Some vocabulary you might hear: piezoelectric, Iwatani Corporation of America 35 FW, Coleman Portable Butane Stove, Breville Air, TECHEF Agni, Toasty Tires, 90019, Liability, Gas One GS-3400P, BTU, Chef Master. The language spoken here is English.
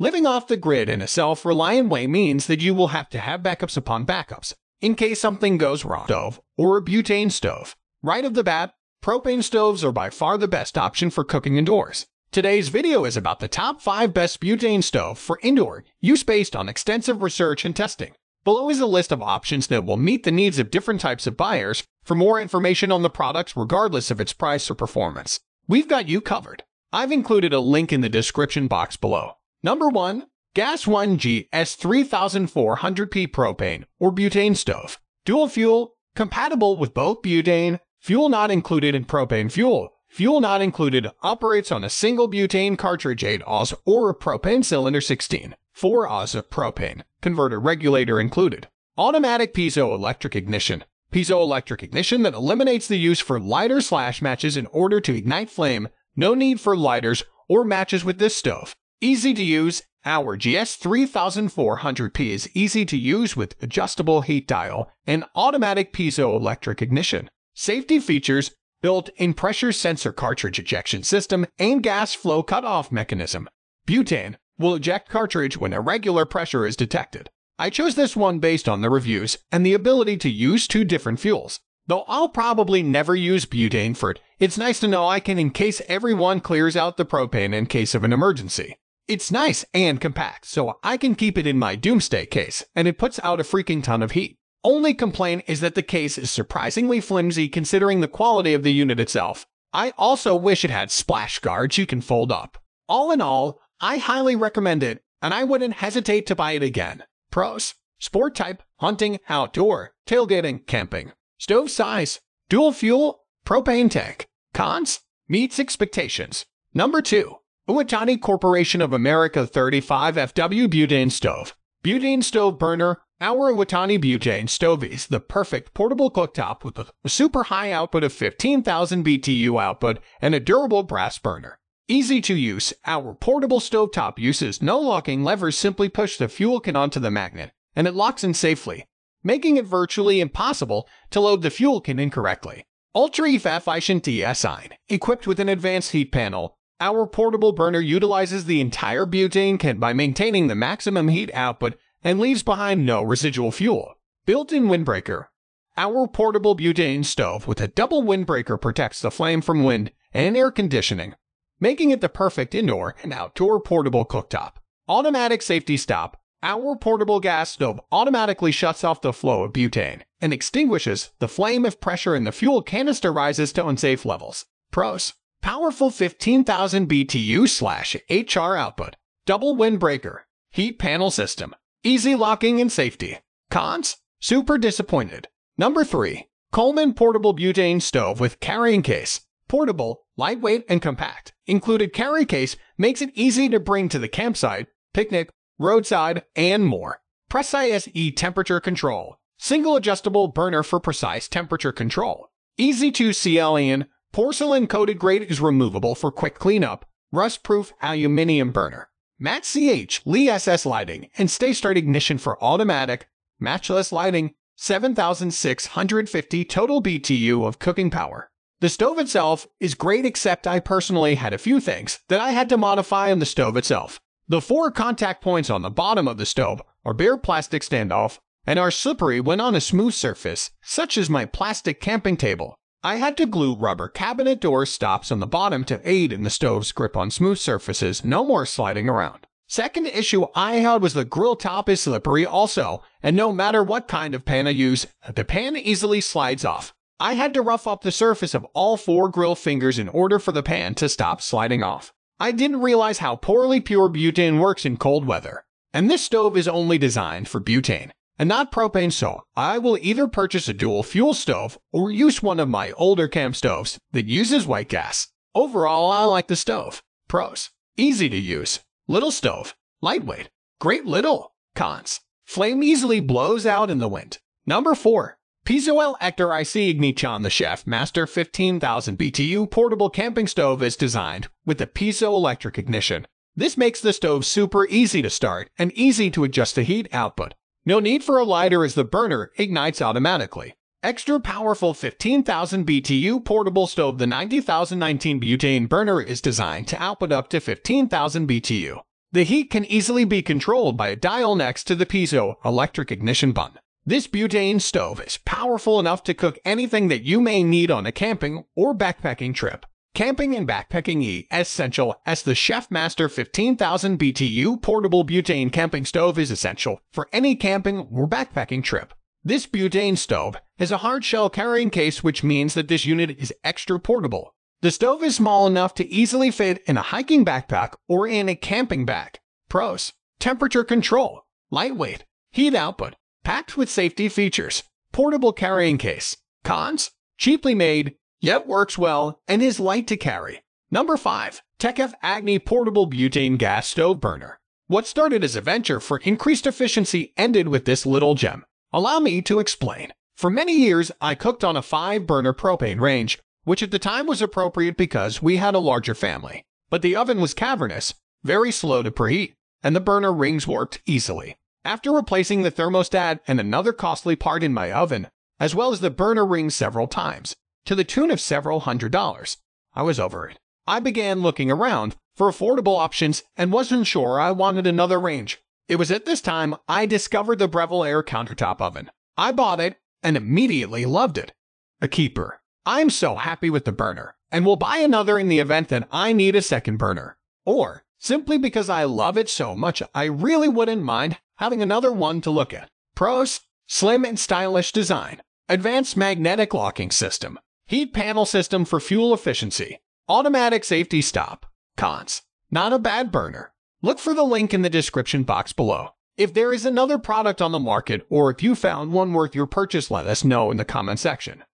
Living off the grid in a self-reliant way means that you will have to have backups upon backups in case something goes wrong. Stove or a butane stove. Right off the bat, propane stoves are by far the best option for cooking indoors. Today's video is about the top 5 best butane stove for indoor use based on extensive research and testing. Below is a list of options that will meet the needs of different types of buyers. For more information on the products regardless of its price or performance, we've got you covered. I've included a link in the description box below. Number 1. Gas One GS-3400P Propane or Butane Stove. Dual fuel, compatible with both butane, fuel not included in propane fuel. Fuel not included operates on a single butane cartridge 8 Aus or a propane cylinder 16.4 Aus of propane. Converter regulator included. Automatic piezoelectric ignition. Piezoelectric ignition that eliminates the use for lighter/matches in order to ignite flame. No need for lighters or matches with this stove. Easy to use. Our GS-3400P is easy to use with adjustable heat dial and automatic piezoelectric ignition. Safety features, built-in pressure sensor, cartridge ejection system, and gas flow cutoff mechanism. Butane will eject cartridge when irregular pressure is detected. I chose this one based on the reviews and the ability to use 2 different fuels. Though I'll probably never use butane for it, it's nice to know I can in case everyone clears out the propane in case of an emergency. It's nice and compact, so I can keep it in my doomsday case, and it puts out a freaking ton of heat. Only complaint is that the case is surprisingly flimsy considering the quality of the unit itself. I also wish it had splash guards you can fold up. All in all, I highly recommend it, and I wouldn't hesitate to buy it again. Pros: sport type, hunting, outdoor, tailgating, camping. Stove size, dual fuel, propane tank. Cons: meets expectations. Number 2. Iwatani Corporation of America 35 FW Butane Stove. Butane stove burner. Our Iwatani butane stove is the perfect portable cooktop with a super high output of 15,000 BTU output and a durable brass burner. Easy to use. Our portable stovetop uses no locking levers, simply push the fuel can onto the magnet and it locks in safely, making it virtually impossible to load the fuel can incorrectly. Ultra efficient design, equipped with an advanced heat panel. Our portable burner utilizes the entire butane can by maintaining the maximum heat output and leaves behind no residual fuel. Built-in windbreaker. Our portable butane stove with a double windbreaker protects the flame from wind and air conditioning, making it the perfect indoor and outdoor portable cooktop. Automatic safety stop. Our portable gas stove automatically shuts off the flow of butane and extinguishes the flame if pressure in the fuel canister rises to unsafe levels. Pros: powerful 15,000 BTU/HR output. Double windbreaker. Heat panel system. Easy locking and safety. Cons: super disappointed. Number 3. Coleman Portable Butane Stove with Carrying Case. Portable, lightweight, and compact. Included carry case makes it easy to bring to the campsite, picnic, roadside, and more. Precise temperature control. Single adjustable burner for precise temperature control. Easy to clean. Porcelain coated grate is removable for quick cleanup. Rust-proof aluminum burner. Matte CHLESS lighting and stay start ignition for automatic, matchless lighting. 7,650 total BTU of cooking power. The stove itself is great, except I personally had a few things that I had to modify on the stove itself. The 4 contact points on the bottom of the stove are bare plastic standoff and are slippery when on a smooth surface, such as my plastic camping table. I had to glue rubber cabinet door stops on the bottom to aid in the stove's grip on smooth surfaces, no more sliding around. Second issue I had was the grill top is slippery also, and no matter what kind of pan I use, the pan easily slides off. I had to rough up the surface of all 4 grill fingers in order for the pan to stop sliding off. I didn't realize how poorly pure butane works in cold weather. And this stove is only designed for butane and not propane, so I will either purchase a dual fuel stove or use one of my older camp stoves that uses white gas. Overall, I like the stove. Pros: easy to use, little stove, lightweight, great little. Cons: flame easily blows out in the wind. Number 4. Piezoelectric ignition. The Chef Master 15,000 BTU portable camping stove is designed with a piezoelectric ignition. This makes the stove super easy to start and easy to adjust the heat output. No need for a lighter as the burner ignites automatically. Extra powerful 15,000 BTU portable stove. The 90,019 butane burner is designed to output up to 15,000 BTU. The heat can easily be controlled by a dial next to the piezoelectric ignition button. This butane stove is powerful enough to cook anything that you may need on a camping or backpacking trip. Camping and backpacking is essential, as the Chef Master 15,000 BTU portable butane camping stove is essential for any camping or backpacking trip. This butane stove has a hard shell carrying case, which means that this unit is extra portable. The stove is small enough to easily fit in a hiking backpack or in a camping bag. Pros: temperature control, lightweight, heat output, packed with safety features, portable carrying case. Cons: cheaply made, yet works well and is light to carry. Number 5. TECHEF Agni Portable Butane Gas Stove Burner. What started as a venture for increased efficiency ended with this little gem. Allow me to explain. For many years, I cooked on a 5-burner propane range, which at the time was appropriate because we had a larger family. But the oven was cavernous, very slow to preheat, and the burner rings warped easily. After replacing the thermostat and another costly part in my oven, as well as the burner rings several times, to the tune of several $100s. I was over it. I began looking around for affordable options and wasn't sure I wanted another range. It was at this time I discovered the Breville Air countertop oven. I bought it and immediately loved it. A keeper. I'm so happy with the burner and will buy another in the event that I need a second burner. Or simply because I love it so much I really wouldn't mind having another one to look at. Pros: slim and stylish design, advanced magnetic locking system, heat panel system for fuel efficiency, automatic safety stop. Cons: not a bad burner. Look for the link in the description box below. If there is another product on the market or if you found one worth your purchase, let us know in the comment section.